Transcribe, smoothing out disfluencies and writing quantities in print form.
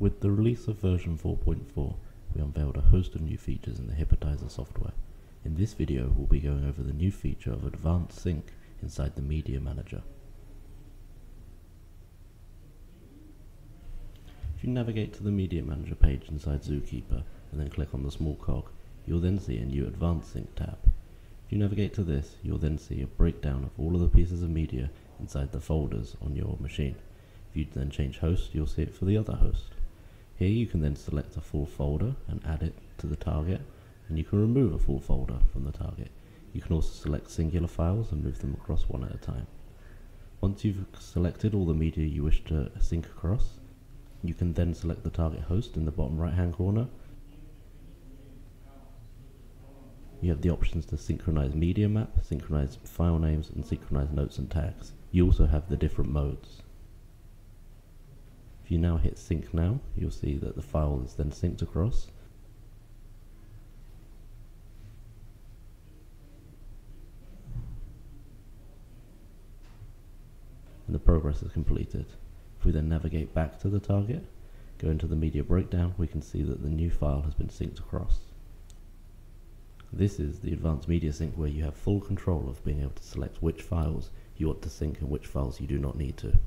With the release of version 4.4, we unveiled a host of new features in the Hippotizer software. In this video, we'll be going over the new feature of Advanced Sync inside the Media Manager. If you navigate to the Media Manager page inside Zookeeper and then click on the small cog, you'll then see a new Advanced Sync tab. If you navigate to this, you'll then see a breakdown of all of the pieces of media inside the folders on your machine. If you then change host, you'll see it for the other host. Here you can then select a full folder and add it to the target, and you can remove a full folder from the target. You can also select singular files and move them across one at a time. Once you've selected all the media you wish to sync across, you can then select the target host in the bottom right hand corner. You have the options to synchronize media map, synchronize file names, and synchronize notes and tags. You also have the different modes. If you now hit sync now, you'll see that the file is then synced across. And the progress is completed. If we then navigate back to the target, go into the media breakdown, we can see that the new file has been synced across. This is the Advanced Media Sync, where you have full control of being able to select which files you want to sync and which files you do not need to.